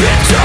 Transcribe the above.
bitch.